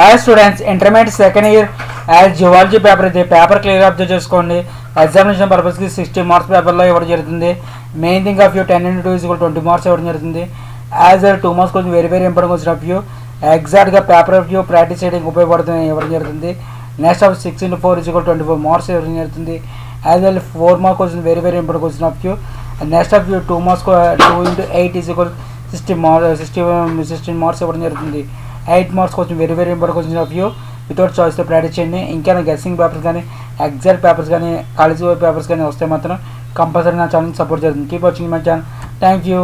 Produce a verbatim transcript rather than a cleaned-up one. Hi students, intermediate second year as geology paper ఇది. Paper క్లియర్గా observe చేసుకోండి. Examination పర్పస్కి సిక్స్టీ మార్క్స్ పేపర్లో ఇవ్వడం జరుగుతుంది. Main thing of you ten into two is equal twenty marks ఇవ్వడం జరుగుతుంది. యాజ్ టూ మార్క్స్ కొంచెం very very important question of you. ఎగ్జాక్ట్గా పేపర్ ఆఫ్ యూ ప్రాక్టీస్ చేయడానికి ఉపయోగపడుతుంది ఇవ్వడం జరుగుతుంది. Next of six into four is equal twenty four marks ఇవ్వడం జరుగుతుంది. As well four mark question very very important question of you. Next of you two marks two into eight is equal sixty marks sixty sixteen marks ఇవ్వడం జరుగుతుంది. Eight marks కొంచెం very very important question of you. Without చాయిస్తో practice చేయండి. ఇంకా guessing papers కానీ exact papers కానీ college papers కానీ వస్తే మాత్రం కంపల్సరీ నా ఛానల్ సపోర్ట్ చేస్తుంది. Keep watching my channel. Thank you.